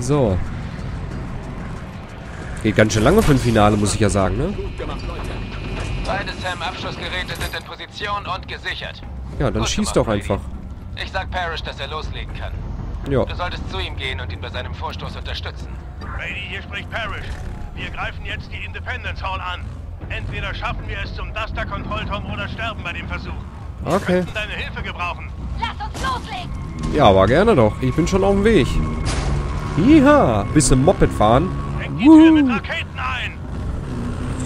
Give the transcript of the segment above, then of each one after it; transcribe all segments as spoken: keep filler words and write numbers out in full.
So. Geht ganz schön lange für ein Finale, muss ich ja sagen, ne? Beide SAM-Abschussgeräte sind in Position und gesichert. Ja, dann schieß doch einfach. Ich sag Parrish, dass er loslegen kann. Ja. Du solltest zu ihm gehen und ihn bei seinem Vorstoß unterstützen. Brady, hier spricht Parrish. Wir greifen jetzt die Independence Hall an. Entweder schaffen wir es zum Duster-Kontrollturm oder sterben bei dem Versuch. Okay. Wir müssen deine Hilfe gebrauchen. Lass uns loslegen! Ja, aber gerne doch. Ich bin schon auf dem Weg. Jiha! Bisschen Moped fahren. Denk die Tür mit Raketen ein!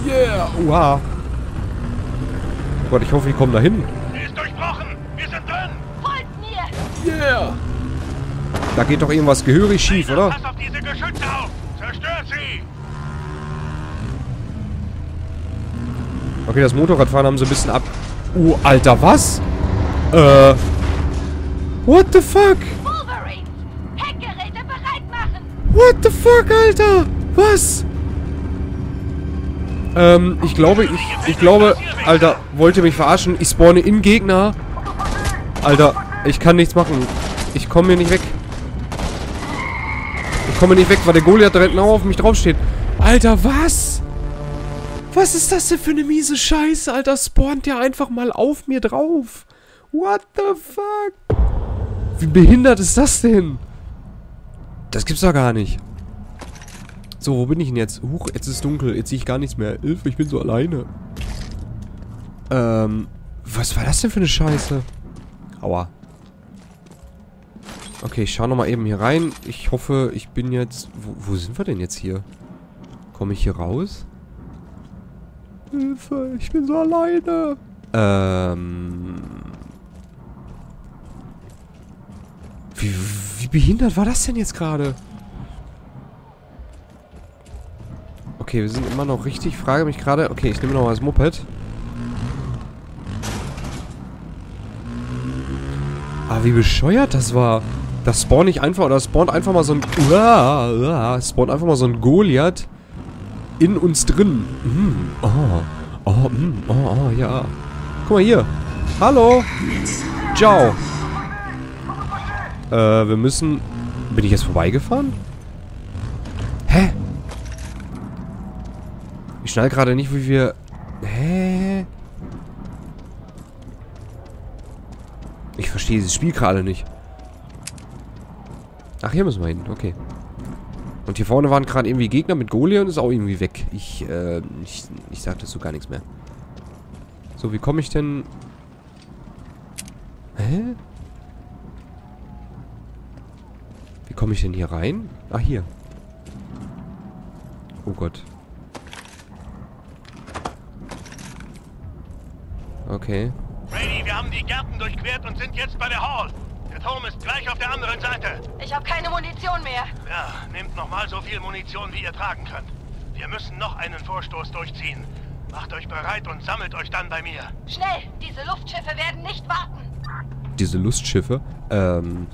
Yeah! Uha! Oh Gott, ich hoffe, ich komme da hin. Sie ist durchbrochen! Wir sind drin! Folgt mir! Yeah! Da geht doch irgendwas gehörig schief, oder? Pass auf diese Geschütze auf! Zerstört sie! Okay, das Motorradfahren haben sie ein bisschen ab... Oh, Alter, was? Äh... What the fuck? Wolverine! Heckgeräte bereit machen! What the fuck, Alter? Was? Ähm, ich glaube... Ich, ich glaube... Alter, wollt ihr mich verarschen? Ich spawne in Gegner. Alter, ich kann nichts machen. Ich komme hier nicht weg. Ich komme nicht weg, weil der Goliath direkt genau auf mich draufsteht. Alter, was? Was ist das denn für eine miese Scheiße, Alter? Spawnt der einfach mal auf mir drauf. What the fuck? Wie behindert ist das denn? Das gibt's doch gar nicht. So, wo bin ich denn jetzt? Huch, jetzt ist es dunkel. Jetzt sehe ich gar nichts mehr. Hilfe, ich bin so alleine. Ähm, was war das denn für eine Scheiße? Aua. Okay, ich schau nochmal eben hier rein. Ich hoffe, ich bin jetzt... Wo, wo sind wir denn jetzt hier? Komme ich hier raus? Hilfe, ich bin so alleine. Ähm... Wie, wie behindert war das denn jetzt gerade? Okay, wir sind immer noch richtig. Ich frage mich gerade... Okay, ich nehme nochmal das Moped. Ah, wie bescheuert das war. Das spawnt nicht einfach... Oder spawnt einfach mal so ein... Uh, uh, spawnt einfach mal so ein Goliath... in uns drin. Mm, oh, oh, mm, oh, oh, ja. Guck mal hier. Hallo. Ciao. Äh, wir müssen... Bin ich jetzt vorbeigefahren? Hä? Ich schnall gerade nicht, wie wir... Hä? Ich verstehe dieses Spiel gerade nicht. Ach, hier müssen wir hin. Okay. Und hier vorne waren gerade irgendwie Gegner mit Goliath und ist auch irgendwie weg. Ich, äh, ich, ich sag dazu gar nichts mehr. So, wie komme ich denn... Hä? Wie komme ich denn hier rein? Ach, hier. Oh Gott. Okay. Brady, wir haben die Gärten durchquert und sind jetzt bei der Hall. Der Turm ist gleich auf der anderen Seite. Ich habe keine Munition mehr. Ja, nehmt nochmal so viel Munition, wie ihr tragen könnt. Wir müssen noch einen Vorstoß durchziehen. Macht euch bereit und sammelt euch dann bei mir. Schnell! Diese Luftschiffe werden nicht warten. Diese Luftschiffe? Ähm...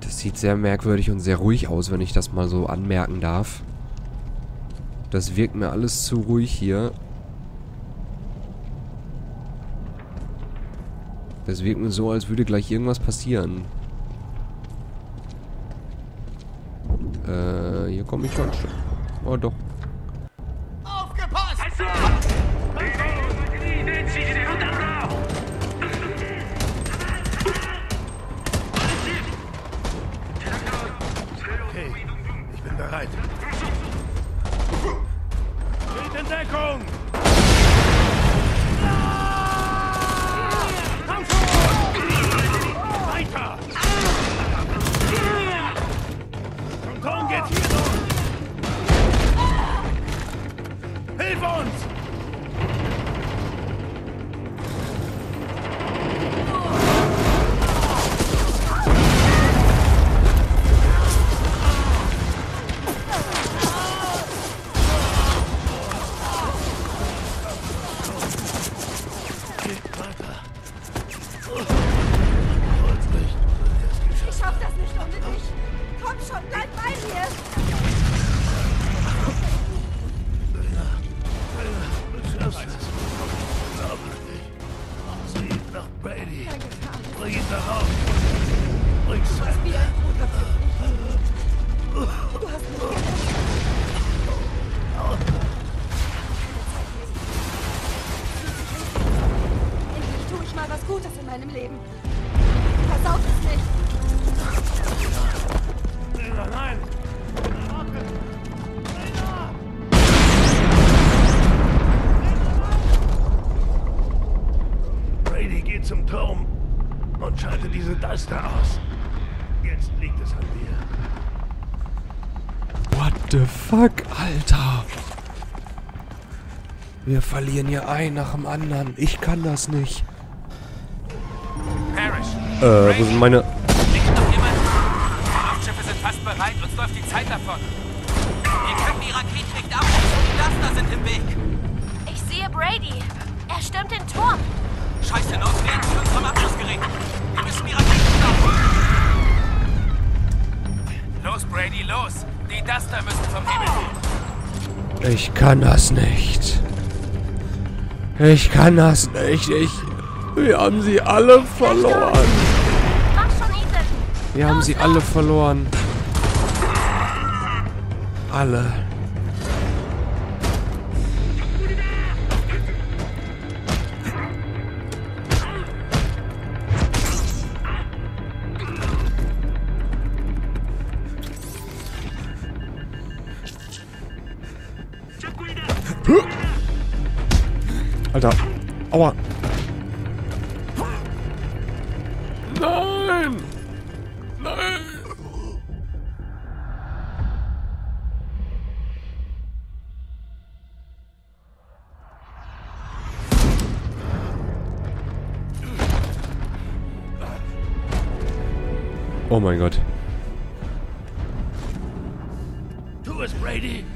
Das sieht sehr merkwürdig und sehr ruhig aus, wenn ich das mal so anmerken darf. Das wirkt mir alles zu ruhig hier. Das wirkt mir so, als würde gleich irgendwas passieren. Äh, hier komme ich schon. Oh, doch. Aufgepasst! Okay, ich bin bereit. Geht in Deckung! Fuck, Alter. Wir verlieren hier ein nach dem anderen. Ich kann das nicht. Paris, äh, wo sind meine... Liegt noch jemand? Raumschiffe sind fast bereit. Uns läuft die Zeit davon. Wir können die Raketen nicht abschießen. Die Laster sind im Weg. Ich sehe Brady. Er stürmt den Turm. Scheiße, los, wir haben unserem Abschlussgerät. Wir müssen die Raketen stoppen. Los, Brady, los. Die Duster müssen vom Himmel. Ich kann das nicht. Ich kann das nicht. Ich, wir haben sie alle verloren. Wir haben sie alle verloren. Alle. Alter. Aua. Nein. Nein. Oh mein Gott. Du bist Brady.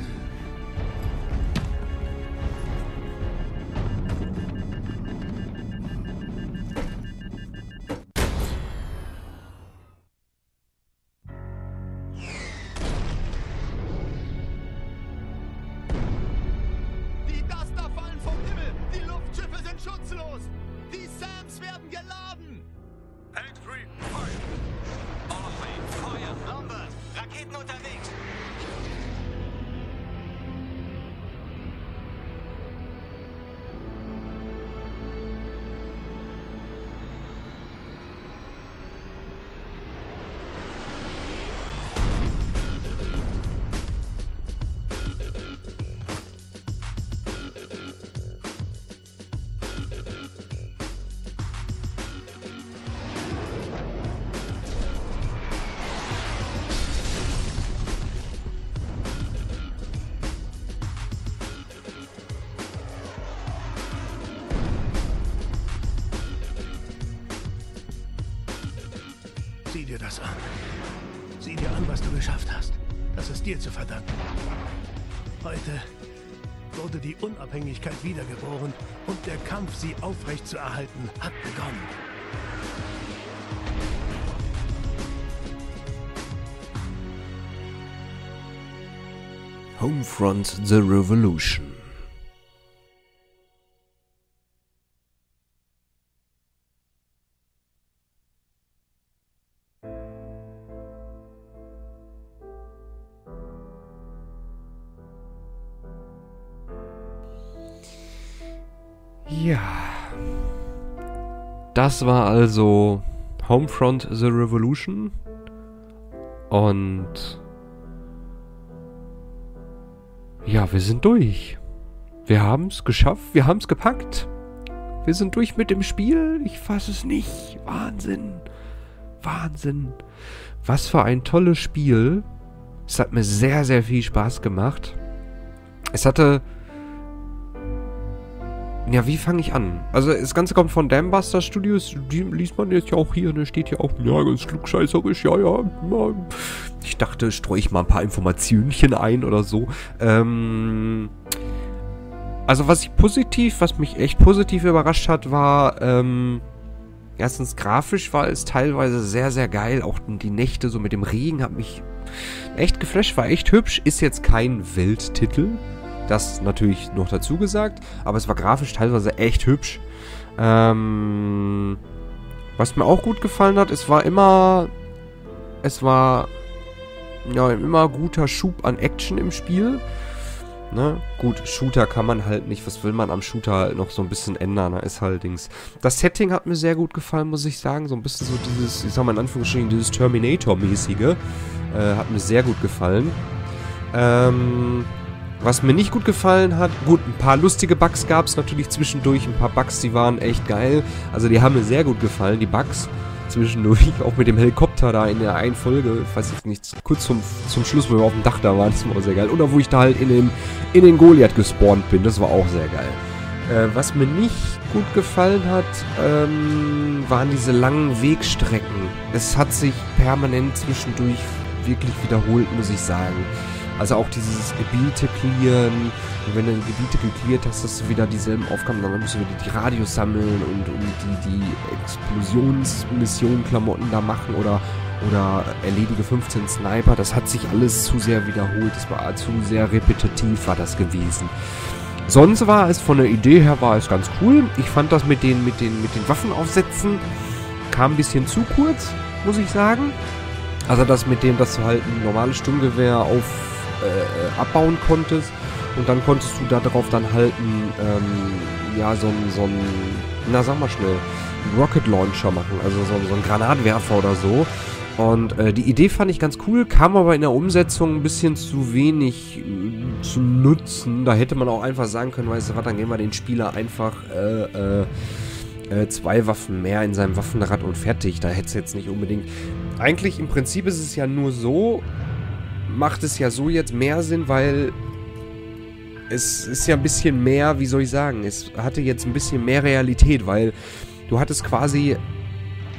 Sieh dir das an. Sieh dir an, was du geschafft hast. Das ist dir zu verdanken. Heute wurde die Unabhängigkeit wiedergeboren und der Kampf, sie aufrechtzuerhalten, hat begonnen. Homefront: The Revolution. Ja, das war also Homefront: The Revolution und ja, wir sind durch. Wir haben es geschafft, wir haben es gepackt. Wir sind durch mit dem Spiel, ich fasse es nicht. Wahnsinn, Wahnsinn. Was für ein tolles Spiel. Es hat mir sehr, sehr viel Spaß gemacht. Es hatte... Ja, wie fange ich an? Also das Ganze kommt von Dambuster Studios, die liest man jetzt ja auch hier, ne? Steht hier auch, ja, ganz klugscheißerisch, ja, ja, ja. Ich dachte, streue ich mal ein paar Informationchen ein oder so. Ähm, also was ich positiv, was mich echt positiv überrascht hat, war, ähm, erstens grafisch war es teilweise sehr, sehr geil. Auch die Nächte so mit dem Regen hat mich echt geflasht, war echt hübsch. Ist jetzt kein Welttitel. Das natürlich noch dazu gesagt, aber es war grafisch teilweise echt hübsch. Ähm, was mir auch gut gefallen hat, es war immer Es war ja ein immer guter Schub an Action im Spiel. Ne? Gut, Shooter kann man halt nicht. Was will man am Shooter halt noch so ein bisschen ändern? Ne? Ist halt Dings. Das Setting hat mir sehr gut gefallen, muss ich sagen. So ein bisschen so dieses, ich sag mal in Anführungsstrichen, dieses Terminator-mäßige. Äh, hat mir sehr gut gefallen. Ähm, was mir nicht gut gefallen hat, gut, ein paar lustige Bugs gab es natürlich zwischendurch. Ein paar Bugs, die waren echt geil. Also die haben mir sehr gut gefallen, die Bugs. Zwischendurch, auch mit dem Helikopter da in der einen Folge, ich weiß jetzt nicht, kurz zum, zum Schluss, wo wir auf dem Dach da waren, das war auch sehr geil. Oder wo ich da halt in den, in den Goliath gespawnt bin, das war auch sehr geil. Äh, was mir nicht gut gefallen hat, ähm, waren diese langen Wegstrecken. Es hat sich permanent zwischendurch wirklich wiederholt, muss ich sagen. Also auch dieses Gebiete clearen, und wenn du Gebiete gecleart hast, hast du wieder dieselben Aufgaben, dann musst du wieder die Radios sammeln und, und die, die Explosionsmission Klamotten da machen oder, oder erledige fünfzehn Sniper. Das hat sich alles zu sehr wiederholt, das war zu sehr repetitiv war das gewesen. Sonst war es, von der Idee her war es ganz cool. Ich fand das mit den, mit den, mit den Waffenaufsätzen kam ein bisschen zu kurz, muss ich sagen. Also das mit dem, dass du halt ein normales Sturmgewehr auf Äh, abbauen konntest und dann konntest du darauf dann halten, ähm, ja, so ein, so ein, na sag mal schnell, Rocket Launcher machen, also so, so ein Granatwerfer oder so. Und äh, die Idee fand ich ganz cool, kam aber in der Umsetzung ein bisschen zu wenig äh, zu nutzen. Da hätte man auch einfach sagen können, weißt du was, dann geben wir den Spieler einfach äh, äh, äh, zwei Waffen mehr in seinem Waffenrad und fertig. Da hätte es jetzt nicht unbedingt. Eigentlich im Prinzip ist es ja nur so. Macht es ja so jetzt mehr Sinn, weil es ist ja ein bisschen mehr, wie soll ich sagen, es hatte jetzt ein bisschen mehr Realität, weil du hattest quasi,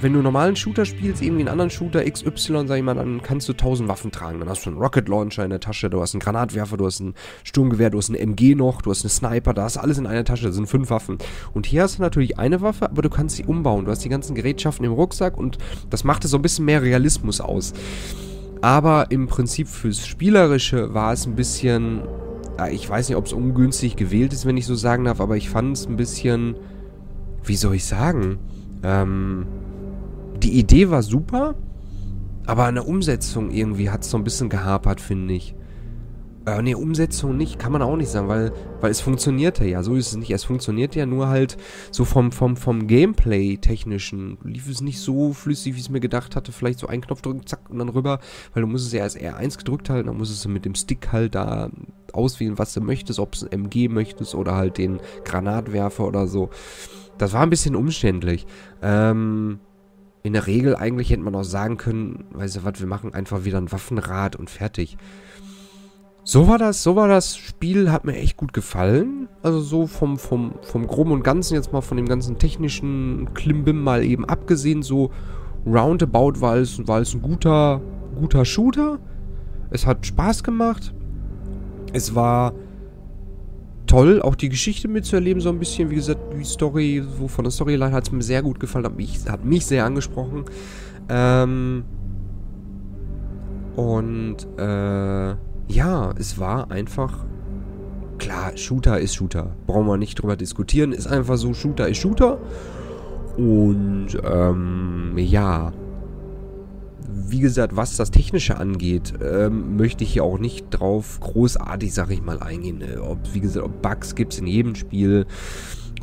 wenn du einen normalen Shooter spielst, irgendwie einen anderen Shooter, X Y, sag ich mal, dann kannst du tausend Waffen tragen, dann hast du einen Rocket Launcher in der Tasche, du hast einen Granatwerfer, du hast ein Sturmgewehr, du hast eine M G noch, du hast eine Sniper, da hast alles in einer Tasche, das sind fünf Waffen. Und hier hast du natürlich eine Waffe, aber du kannst sie umbauen, du hast die ganzen Gerätschaften im Rucksack und das machte so ein bisschen mehr Realismus aus. Aber im Prinzip fürs Spielerische war es ein bisschen, ich weiß nicht, ob es ungünstig gewählt ist, wenn ich so sagen darf, aber ich fand es ein bisschen, wie soll ich sagen, ähm, die Idee war super, aber an der Umsetzung irgendwie hat es so ein bisschen gehapert, finde ich. Äh, ne, Umsetzung nicht, kann man auch nicht sagen, weil, weil es funktionierte ja, so ist es nicht, es funktionierte ja nur halt so vom, vom, vom Gameplay-Technischen, lief es nicht so flüssig, wie ich es mir gedacht hatte, vielleicht so einen Knopf drücken, zack, und dann rüber, weil du musst es ja als R eins gedrückt halten, dann musstest du mit dem Stick halt da auswählen, was du möchtest, ob es ein M G möchtest oder halt den Granatwerfer oder so, das war ein bisschen umständlich, ähm... In der Regel eigentlich hätte man auch sagen können, weißt du was, wir machen einfach wieder ein Waffenrad und fertig. So war das, so war das Spiel, hat mir echt gut gefallen. Also so vom, vom, vom Groben und Ganzen, jetzt mal von dem ganzen technischen Klimbim mal eben abgesehen, so roundabout war es, war es ein guter, guter Shooter. Es hat Spaß gemacht. Es war toll, auch die Geschichte mitzuerleben so ein bisschen. Wie gesagt, die Story, so von der Storyline hat es mir sehr gut gefallen, hat mich, hat mich sehr angesprochen. Ähm und, äh... ja, es war einfach, klar, Shooter ist Shooter, brauchen wir nicht drüber diskutieren, ist einfach so, Shooter ist Shooter und ähm, ja, wie gesagt, was das Technische angeht, ähm, möchte ich hier auch nicht drauf großartig, sag ich mal, eingehen, ob, wie gesagt, ob Bugs gibt es in jedem Spiel.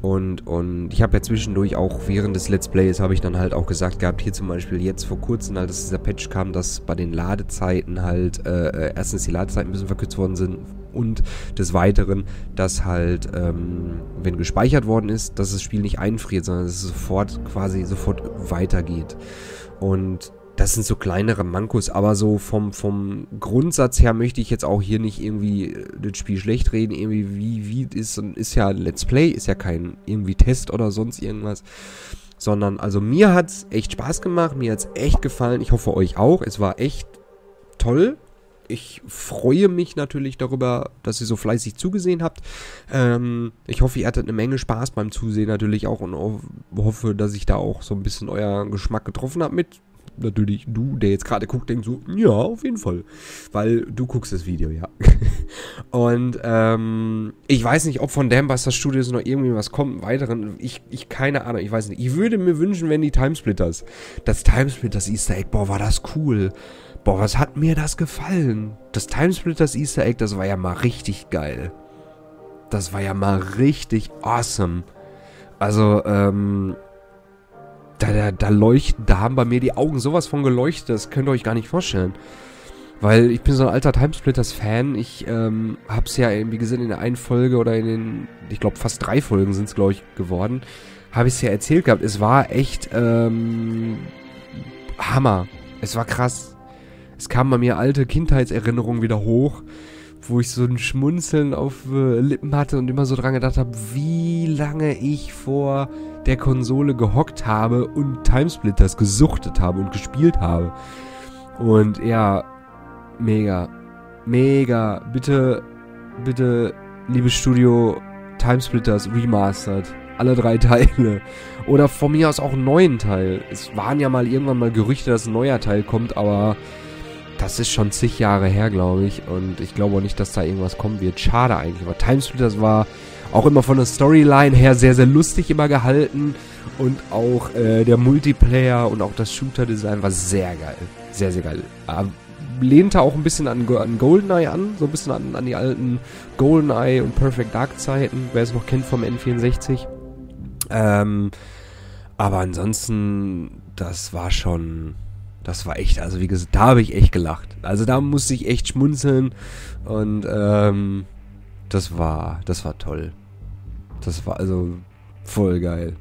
Und, und ich habe ja zwischendurch auch während des Let's Plays habe ich dann halt auch gesagt gehabt, hier zum Beispiel jetzt vor kurzem, als dieser Patch kam, dass bei den Ladezeiten halt äh, erstens die Ladezeiten ein bisschen verkürzt worden sind und des Weiteren, dass halt, ähm, wenn gespeichert worden ist, dass das Spiel nicht einfriert, sondern dass es sofort quasi sofort weitergeht. Und das sind so kleinere Mankos, aber so vom, vom Grundsatz her möchte ich jetzt auch hier nicht irgendwie das Spiel schlecht reden, irgendwie wie, wie ist, ist ja ein Let's Play, ist ja kein irgendwie Test oder sonst irgendwas, sondern also mir hat's echt Spaß gemacht, mir hat's echt gefallen, ich hoffe euch auch, es war echt toll. Ich freue mich natürlich darüber, dass ihr so fleißig zugesehen habt. Ähm, ich hoffe, ihr hattet eine Menge Spaß beim Zusehen natürlich auch und hoffe, dass ich da auch so ein bisschen euren Geschmack getroffen habe mit. natürlich du, der jetzt gerade guckt, denkst so, ja, auf jeden Fall. Weil du guckst das Video, ja. Und ähm, ich weiß nicht, ob von Dambuster Studios noch irgendwie was kommt, weiteren, ich, ich keine Ahnung, ich weiß nicht. Ich würde mir wünschen, wenn die Timesplitters, das Timesplitters Easter Egg, boah, war das cool. Boah, was hat mir das gefallen. Das Timesplitters Easter Egg, das war ja mal richtig geil. Das war ja mal richtig awesome. Also, ähm, da, da, da leuchten, da haben bei mir die Augen sowas von geleuchtet, das könnt ihr euch gar nicht vorstellen. Weil ich bin so ein alter Timesplitters-Fan, ich, ähm, hab's ja, wie gesagt, in der einen Folge oder in den, ich glaube fast drei Folgen sind's, glaube ich, geworden, habe ich's ja erzählt gehabt, es war echt, ähm, Hammer. Es war krass. Es kamen bei mir alte Kindheitserinnerungen wieder hoch, wo ich so ein Schmunzeln auf äh, Lippen hatte und immer so dran gedacht habe, wie lange ich vor der Konsole gehockt habe und Timesplitters gesuchtet habe und gespielt habe. Und ja, mega, mega, bitte, bitte, liebes Studio, Timesplitters remastered, alle drei Teile oder von mir aus auch einen neuen Teil. Es waren ja mal irgendwann mal Gerüchte, dass ein neuer Teil kommt, aber das ist schon zig Jahre her, glaube ich. Und ich glaube auch nicht, dass da irgendwas kommen wird. Schade eigentlich. Aber Timesplitters war auch immer von der Storyline her sehr, sehr lustig immer gehalten. Und auch äh, der Multiplayer und auch das Shooter-Design war sehr geil. Sehr, sehr geil. Aber lehnte auch ein bisschen an, an Goldeneye an. So ein bisschen an, an die alten Goldeneye und Perfect Dark Zeiten. Wer es noch kennt vom N vierundsechzig. Ähm, aber ansonsten, das war schon... Das war echt, also wie gesagt, da habe ich echt gelacht. Also da musste ich echt schmunzeln und ähm, das war, das war toll. Das war also voll geil.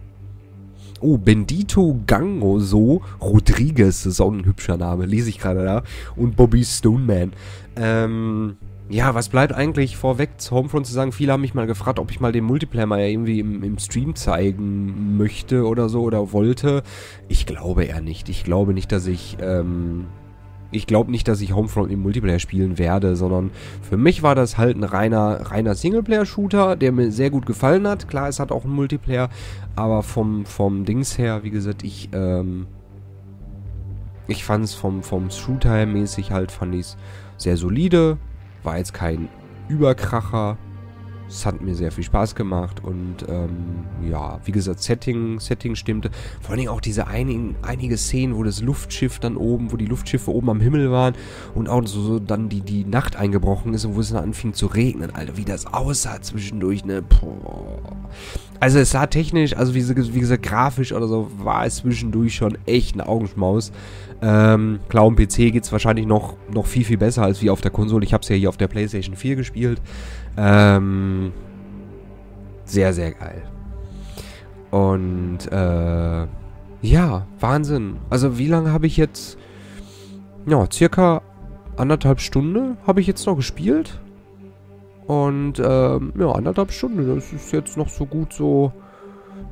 Oh, Bendito Gangoso Rodriguez, das ist auch ein hübscher Name, lese ich gerade da. Und Bobby Stoneman. Ähm, ja, was bleibt eigentlich vorweg zu Homefront zu sagen? Viele haben mich mal gefragt, ob ich mal den Multiplayer mal irgendwie im, im Stream zeigen möchte oder so oder wollte. Ich glaube eher nicht. Ich glaube nicht, dass ich, ähm, ich glaube nicht, dass ich Homefront im Multiplayer spielen werde, sondern für mich war das halt ein reiner, reiner Singleplayer-Shooter, der mir sehr gut gefallen hat. Klar, es hat auch einen Multiplayer, aber vom, vom Dings her, wie gesagt, ich, ähm, ich fand es vom, vom Shooter mäßig halt, fand ich es sehr solide. War jetzt kein Überkracher. Es hat mir sehr viel Spaß gemacht und ähm, ja, wie gesagt, Setting, Setting stimmte. Vor allen Dingen auch diese einigen, einige Szenen, wo das Luftschiff dann oben, wo die Luftschiffe oben am Himmel waren und auch so, so dann die, die Nacht eingebrochen ist und wo es dann anfing zu regnen, Alter, wie das aussah zwischendurch, ne? Boah. Also es sah technisch, also wie, wie gesagt, grafisch oder so, war es zwischendurch schon echt ein Augenschmaus. Ähm, klar, am P C geht es wahrscheinlich noch, noch viel, viel besser als wie auf der Konsole. Ich habe es ja hier auf der PlayStation vier gespielt. Ähm, sehr, sehr geil. Und, äh, ja, Wahnsinn. Also, wie lange habe ich jetzt, ja, circa anderthalb Stunden habe ich jetzt noch gespielt. Und, ähm, ja, anderthalb Stunden, das ist jetzt noch so gut so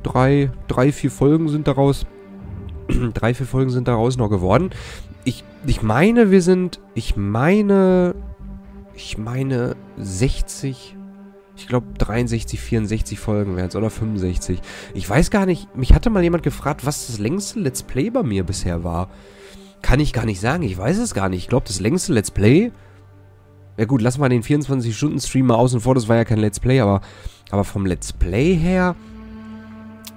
drei, drei, vier Folgen sind daraus, drei, vier Folgen sind daraus noch geworden. Ich, ich meine, wir sind, ich meine... Ich meine sechzig, ich glaube dreiundsechzig, vierundsechzig Folgen wären es oder fünfundsechzig. Ich weiß gar nicht, mich hatte mal jemand gefragt, was das längste Let's Play bei mir bisher war. Kann ich gar nicht sagen, ich weiß es gar nicht. Ich glaube, das längste Let's Play, ja gut, lass mal den vierundzwanzig-Stunden-Stream mal außen vor, das war ja kein Let's Play, aber, aber vom Let's Play her,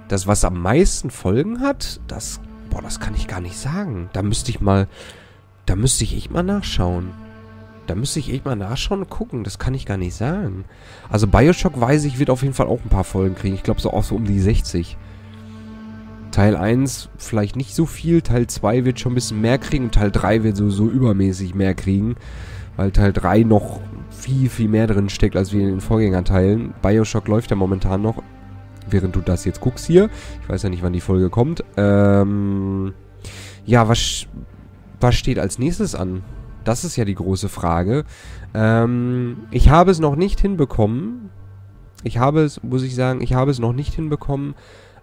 das was am meisten Folgen hat, das, boah, das kann ich gar nicht sagen. Da müsste ich mal, da müsste ich echt mal nachschauen. Da müsste ich echt mal nachschauen und gucken. Das kann ich gar nicht sagen. Also Bioshock, weiß ich, wird auf jeden Fall auch ein paar Folgen kriegen. Ich glaube so auch so um die sechzig. Teil eins vielleicht nicht so viel. Teil zwei wird schon ein bisschen mehr kriegen. Und Teil drei wird sowieso übermäßig mehr kriegen. Weil Teil drei noch viel, viel mehr drin steckt, als wir in den Vorgängerteilen. Bioshock läuft ja momentan noch. Während du das jetzt guckst hier. Ich weiß ja nicht, wann die Folge kommt. Ähm, ja, was, was steht als nächstes an? Das ist ja die große Frage. Ähm, ich habe es noch nicht hinbekommen. Ich habe es, muss ich sagen, ich habe es noch nicht hinbekommen,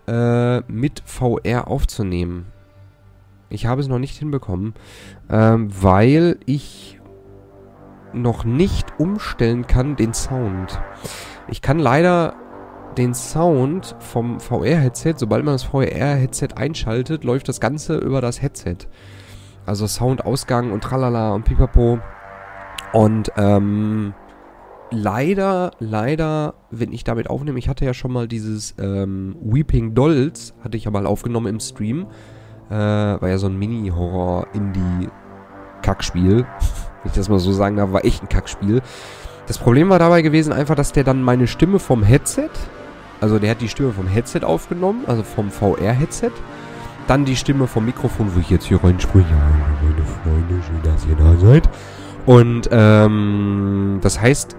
äh, mit V R aufzunehmen. Ich habe es noch nicht hinbekommen, ähm, weil ich noch nicht umstellen kann den Sound. Ich kann leider den Sound vom V R-Headset, sobald man das V R-Headset einschaltet, läuft das Ganze über das Headset. Also Soundausgang und tralala und pipapo. Und ähm, leider, leider, wenn ich damit aufnehme, ich hatte ja schon mal dieses ähm, Weeping Dolls, hatte ich ja mal aufgenommen im Stream. Äh, war ja so ein Mini-Horror-Indie-Kackspiel. Wenn ich das mal so sagen darf, war echt ein Kackspiel. Das Problem war dabei gewesen einfach, dass der dann meine Stimme vom Headset, also der hat die Stimme vom Headset aufgenommen, also vom V R-Headset. Dann die Stimme vom Mikrofon, wo ich jetzt hier reinspreche. Hallo meine Freunde, schön, dass ihr da seid. Und ähm, das heißt,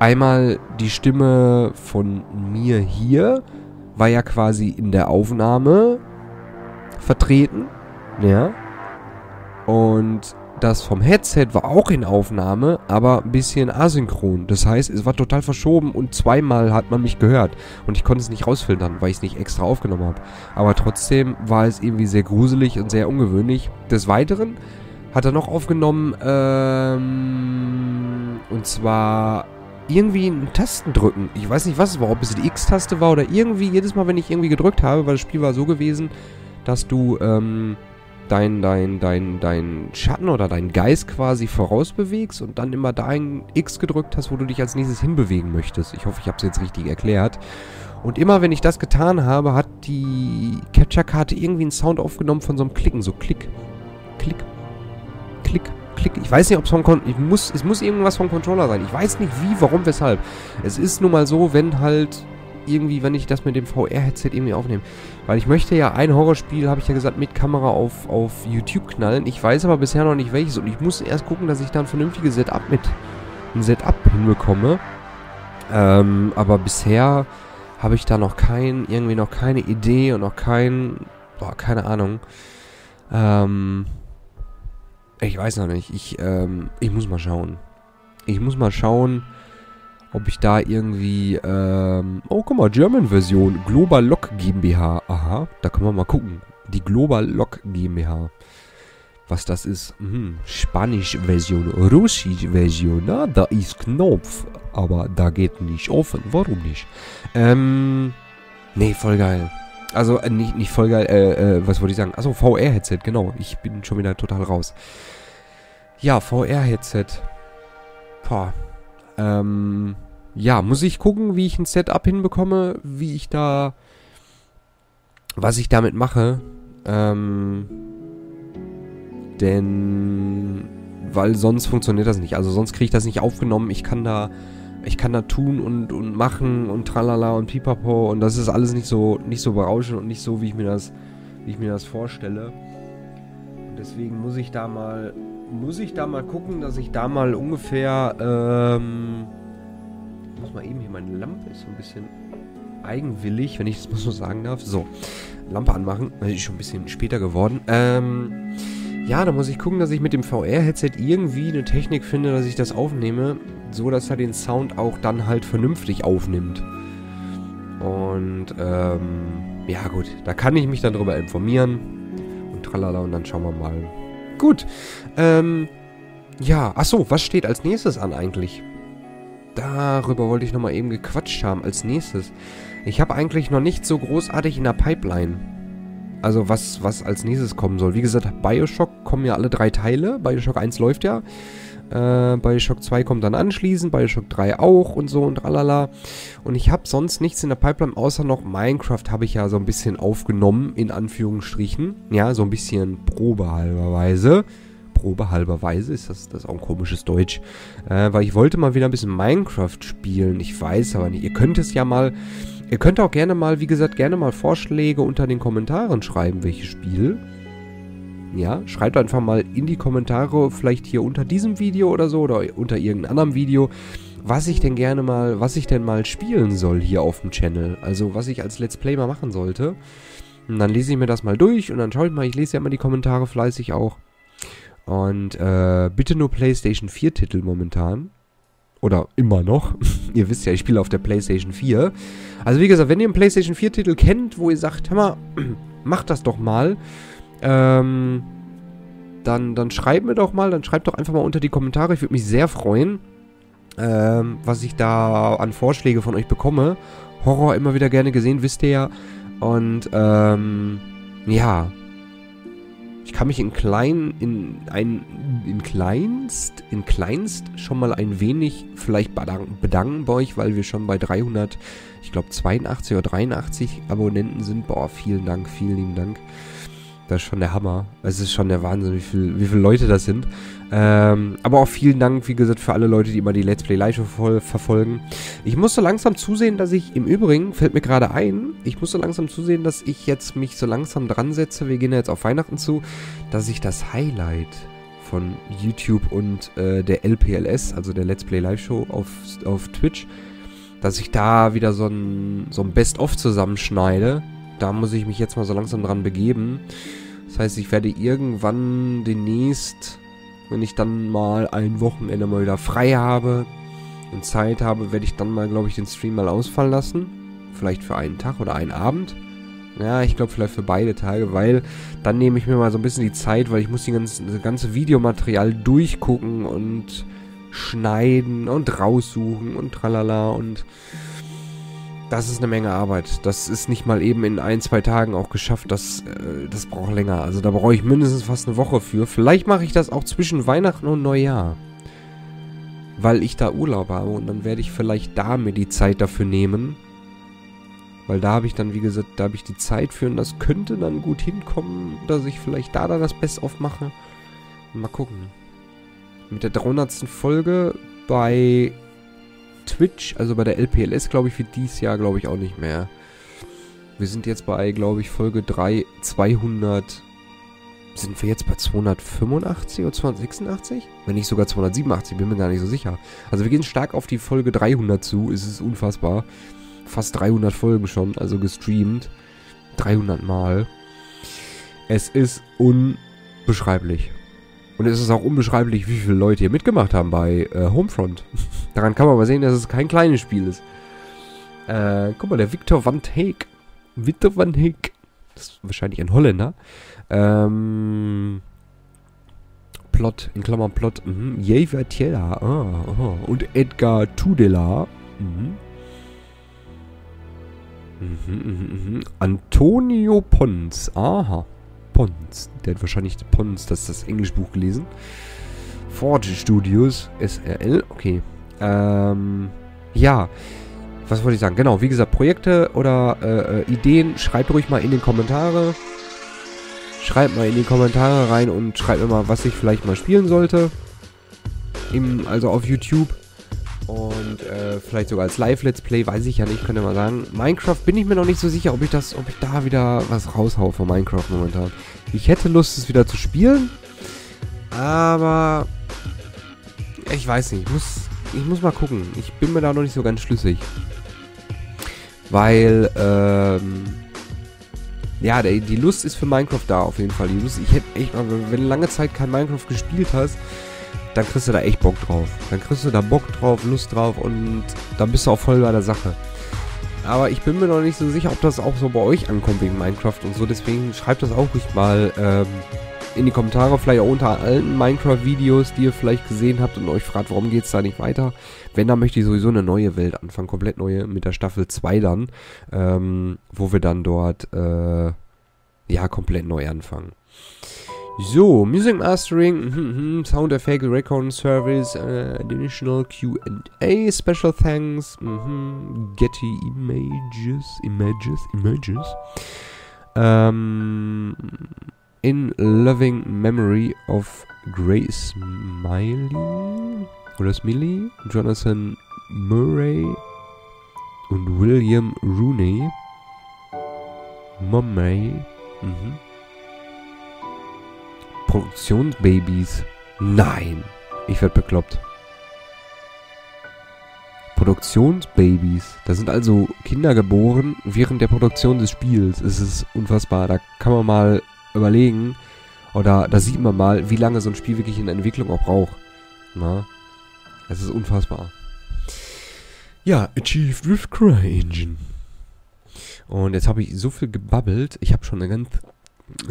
einmal die Stimme von mir hier war ja quasi in der Aufnahme vertreten, ja. Und das vom Headset war auch in Aufnahme, aber ein bisschen asynchron. Das heißt, es war total verschoben und zweimal hat man mich gehört. Und ich konnte es nicht rausfiltern, weil ich es nicht extra aufgenommen habe. Aber trotzdem war es irgendwie sehr gruselig und sehr ungewöhnlich. Des Weiteren hat er noch aufgenommen, ähm, und zwar irgendwie einen Tasten drücken. Ich weiß nicht, was es war, ob es die X-Taste war oder irgendwie, jedes Mal, wenn ich irgendwie gedrückt habe, weil das Spiel war so gewesen, dass du, ähm, dein, dein, dein, dein Schatten oder dein Geist quasi vorausbewegst und dann immer dahin X gedrückt hast, wo du dich als nächstes hinbewegen möchtest. Ich hoffe, ich habe es jetzt richtig erklärt. Und immer, wenn ich das getan habe, hat die Capture-Karte irgendwie einen Sound aufgenommen von so einem Klicken. So Klick, Klick, Klick, Klick. Ich weiß nicht, ob es vom Con- ich muss, es muss irgendwas vom Controller sein. Ich weiß nicht wie, warum, weshalb. Es ist nun mal so, wenn halt irgendwie, wenn ich das mit dem V R-Headset irgendwie aufnehme. Weil ich möchte ja ein Horrorspiel, habe ich ja gesagt, mit Kamera auf, auf YouTube knallen. Ich weiß aber bisher noch nicht welches. Und ich muss erst gucken, dass ich da ein vernünftiges Setup mit, ein Setup hinbekomme. Ähm, aber bisher habe ich da noch kein, irgendwie noch keine Idee und noch kein, boah, keine Ahnung. Ähm, ich weiß noch nicht. Ich, ähm, ich muss mal schauen. Ich muss mal schauen, ob ich da irgendwie, ähm, oh guck mal, German-Version, Global Lock GmbH, aha, da können wir mal gucken, die Global Lock GmbH, was das ist, hm, Spanisch-Version, Russisch-Version, na, da ist Knopf, aber da geht nicht offen, warum nicht, ähm, nee, voll geil, also, äh, nicht, nicht voll geil, äh, äh, was wollte ich sagen, achso, V R-Headset, genau, ich bin schon wieder total raus, ja, V R-Headset, boah, Ähm, ja, muss ich gucken, wie ich ein Setup hinbekomme, wie ich da, was ich damit mache, ähm, denn, weil sonst funktioniert das nicht, also sonst kriege ich das nicht aufgenommen, ich kann da, ich kann da tun und, und machen und tralala und pipapo und das ist alles nicht so, nicht so berauschend und nicht so, wie ich mir das, wie ich mir das vorstelle, und deswegen muss ich da mal, muss ich da mal gucken, dass ich da mal ungefähr, ähm, ich muss mal eben hier, meine Lampe ist so ein bisschen eigenwillig, wenn ich das mal so sagen darf. So, Lampe anmachen, das ist schon ein bisschen später geworden. Ähm, ja, da muss ich gucken, dass ich mit dem V R-Headset irgendwie eine Technik finde, dass ich das aufnehme, so dass er den Sound auch dann halt vernünftig aufnimmt. Und, ähm, ja gut, da kann ich mich dann drüber informieren und tralala und dann schauen wir mal. Gut, ähm, ja, achso, was steht als nächstes an eigentlich? Darüber wollte ich nochmal eben gequatscht haben, als nächstes. Ich habe eigentlich noch nicht so großartig in der Pipeline, also was, was als nächstes kommen soll. Wie gesagt, Bioshock kommen ja alle drei Teile, Bioshock eins läuft ja, äh, Bioshock zwei kommt dann anschließend, Bioshock drei auch und so und tralala. Und ich habe sonst nichts in der Pipeline, außer noch Minecraft habe ich ja so ein bisschen aufgenommen, in Anführungsstrichen. Ja, so ein bisschen probehalberweise. Probehalberweise ist das, das ist auch ein komisches Deutsch. Äh, weil ich wollte mal wieder ein bisschen Minecraft spielen, ich weiß aber nicht. Ihr könnt es ja mal, ihr könnt auch gerne mal, wie gesagt, gerne mal Vorschläge unter den Kommentaren schreiben, welches Spiel. Ja, schreibt einfach mal in die Kommentare, vielleicht hier unter diesem Video oder so, oder unter irgendeinem anderen Video, was ich denn gerne mal, was ich denn mal spielen soll hier auf dem Channel. Also, was ich als Let's Play mal machen sollte. Und dann lese ich mir das mal durch und dann schaue ich mal, ich lese ja immer die Kommentare fleißig auch. Und, äh, bitte nur PlayStation vier Titel momentan. Oder immer noch. Ihr wisst ja, ich spiele auf der PlayStation vier. Also, wie gesagt, wenn ihr einen PlayStation vier Titel kennt, wo ihr sagt, hör mal, macht das doch mal. Ähm, dann, dann schreibt mir doch mal, dann schreibt doch einfach mal unter die Kommentare, ich würde mich sehr freuen, ähm, was ich da an Vorschläge von euch bekomme. Horror immer wieder gerne gesehen, wisst ihr ja. Und, ähm, ja. Ich kann mich in klein, in ein, in kleinst, in kleinst schon mal ein wenig vielleicht bedanken bei euch, weil wir schon bei dreihundert, ich glaube zweiundachtzig oder dreiundachtzig Abonnenten sind. Boah, vielen Dank, vielen lieben Dank. Das ist schon der Hammer. Es ist schon der Wahnsinn, wie, viel, wie viele Leute das sind. Ähm, aber auch vielen Dank, wie gesagt, für alle Leute, die immer die Let's Play Live verfolgen. Ich muss so langsam zusehen, dass ich, im Übrigen, fällt mir gerade ein, ich muss so langsam zusehen, dass ich jetzt mich so langsam dran setze, wir gehen ja jetzt auf Weihnachten zu, dass ich das Highlight von YouTube und äh, der L P L S, also der Let's Play Live Show auf, auf Twitch, dass ich da wieder so ein, so ein Best-of zusammenschneide. Da muss ich mich jetzt mal so langsam dran begeben. Das heißt, ich werde irgendwann demnächst, wenn ich dann mal ein Wochenende mal wieder frei habe und Zeit habe, werde ich dann mal, glaube ich, den Stream mal ausfallen lassen. Vielleicht für einen Tag oder einen Abend. Ja, ich glaube vielleicht für beide Tage, weil dann nehme ich mir mal so ein bisschen die Zeit, weil ich muss die ganze, das ganze Videomaterial durchgucken und schneiden und raussuchen und tralala und... Das ist eine Menge Arbeit. Das ist nicht mal eben in ein, zwei Tagen auch geschafft. Das, äh, das braucht länger. Also da brauche ich mindestens fast eine Woche für. Vielleicht mache ich das auch zwischen Weihnachten und Neujahr. Weil ich da Urlaub habe. Und dann werde ich vielleicht da mir die Zeit dafür nehmen. Weil da habe ich dann, wie gesagt, da habe ich die Zeit für. Und das könnte dann gut hinkommen, dass ich vielleicht da dann das Best-of mache. Mal gucken. Mit der dreihundertsten Folge bei... Twitch, also bei der L P L S, glaube ich, wird dieses Jahr, glaube ich, auch nicht mehr. Wir sind jetzt bei, glaube ich, Folge drei, zweihundert, sind wir jetzt bei zweihundertfünfundachtzig oder zweihundertsechsundachtzig? Wenn nicht sogar zweihundertsiebenundachtzig, bin mir gar nicht so sicher. Also wir gehen stark auf die Folge dreihundert zu, es ist unfassbar. Fast dreihundert Folgen schon, also gestreamt. dreihundert Mal. Es ist unbeschreiblich. Und es ist auch unbeschreiblich, wie viele Leute hier mitgemacht haben bei äh, Homefront. Daran kann man aber sehen, dass es kein kleines Spiel ist. Äh, guck mal, der Victor van Heek. Victor van Heek. Das ist wahrscheinlich ein Holländer. Ähm, Plot, in Klammern Plot. Mhm. Jever Tiela. Ah, aha. Und Edgar Tudela. Mhm. Mhm, mhm, mhm. Antonio Pons. Aha. Pons. Der hat wahrscheinlich Pons, das ist das Englischbuch gelesen. Forge Studios, S R L, okay. Ähm, ja, was wollte ich sagen? Genau, wie gesagt, Projekte oder äh, äh, Ideen, schreibt ruhig mal in die Kommentare. Schreibt mal in die Kommentare rein und schreibt mir mal, was ich vielleicht mal spielen sollte. Im, also auf YouTube. Und äh, vielleicht sogar als Live-Let's Play, weiß ich ja nicht, könnte mal sagen. Minecraft bin ich mir noch nicht so sicher, ob ich das, ob ich da wieder was raushaue von Minecraft momentan. Ich hätte Lust, es wieder zu spielen, aber ich weiß nicht, ich muss, ich muss mal gucken. Ich bin mir da noch nicht so ganz schlüssig, weil ähm, ja, der, die Lust ist für Minecraft da auf jeden Fall. Die Lust, ich hätte echt mal, wenn du lange Zeit kein Minecraft gespielt hast, dann kriegst du da echt Bock drauf. Dann kriegst du da Bock drauf, Lust drauf und dann bist du auch voll bei der Sache. Aber ich bin mir noch nicht so sicher, ob das auch so bei euch ankommt wegen Minecraft und so. Deswegen schreibt das auch ruhig mal ähm, in die Kommentare, vielleicht auch unter allen Minecraft-Videos, die ihr vielleicht gesehen habt und euch fragt, warum geht es da nicht weiter. Wenn, dann möchte ich sowieso eine neue Welt anfangen, komplett neue, mit der Staffel zwei dann, ähm, wo wir dann dort, äh, ja, komplett neu anfangen. So, Music Mastering, mm-hmm, Sound Effect, Recording Service, uh, additional Q and A, Special Thanks, mm-hmm, Getty Images, Images, Images, um, In Loving Memory of Grace Miley, oder Smiley, Jonathan Murray und William Rooney, Mummy, mhm. Produktionsbabys. Nein. Ich werde bekloppt. Produktionsbabys. Da sind also Kinder geboren während der Produktion des Spiels. Es ist unfassbar. Da kann man mal überlegen, oder da sieht man mal, wie lange so ein Spiel wirklich in der Entwicklung auch braucht. Na? Es ist unfassbar. Ja, achieved with CryEngine. Und jetzt habe ich so viel gebabbelt. Ich habe schon eine ganz...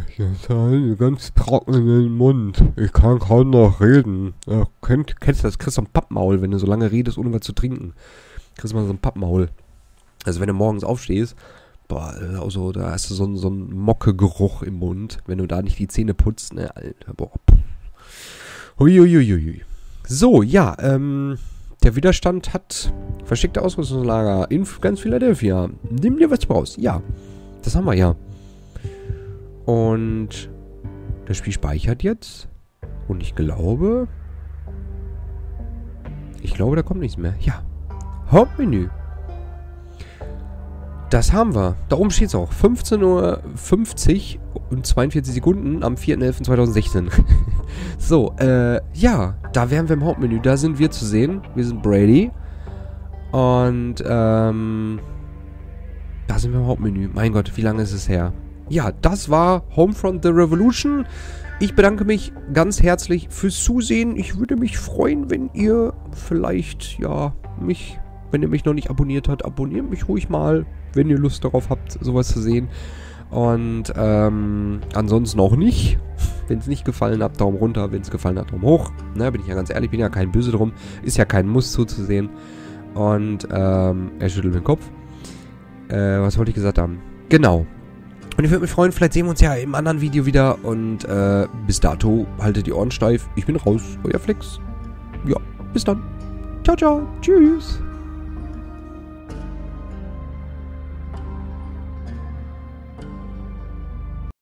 Ich habe ganz trockenen Mund. Ich kann kaum noch reden. Ja, kennt, kennst du das? Kriegst du ein Pappmaul, wenn du so lange redest, ohne was zu trinken. Kriegst du mal so ein Pappmaul. Also wenn du morgens aufstehst, boah, also da hast du so, so einen Mocke-Geruch im Mund, wenn du da nicht die Zähne putzt, ne, Alter, boah. Huiuiuiui. So, ja, ähm, der Widerstand hat versteckte Ausrüstungslager in ganz Philadelphia. Nimm dir was du brauchst. Ja, das haben wir ja. Und das Spiel speichert jetzt. Und ich glaube... Ich glaube, da kommt nichts mehr. Ja. Hauptmenü. Das haben wir. Da oben steht es auch. fünfzehn Uhr fünfzig und zweiundvierzig Sekunden am vierten elften zweitausendsechzehn. So, äh, ja. Da wären wir im Hauptmenü. Da sind wir zu sehen. Wir sind Brady. Und, ähm... da sind wir im Hauptmenü. Mein Gott, wie lange ist es her? Ja, das war Homefront: The Revolution. Ich bedanke mich ganz herzlich fürs Zusehen. Ich würde mich freuen, wenn ihr vielleicht, ja, mich, wenn ihr mich noch nicht abonniert habt, abonniert mich ruhig mal, wenn ihr Lust darauf habt, sowas zu sehen. Und ähm, ansonsten auch nicht. Wenn es nicht gefallen hat, Daumen runter. Wenn es gefallen hat, Daumen hoch. Ne, bin ich ja ganz ehrlich, bin ja kein Böse drum. Ist ja kein Muss zuzusehen. Und ähm, er schüttelt den Kopf. Äh, was wollte ich gesagt haben? Genau. Und ich würde mich freuen, vielleicht sehen wir uns ja im anderen Video wieder. Und äh, bis dato, haltet die Ohren steif. Ich bin raus, euer Flex. Ja, bis dann. Ciao, ciao. Tschüss.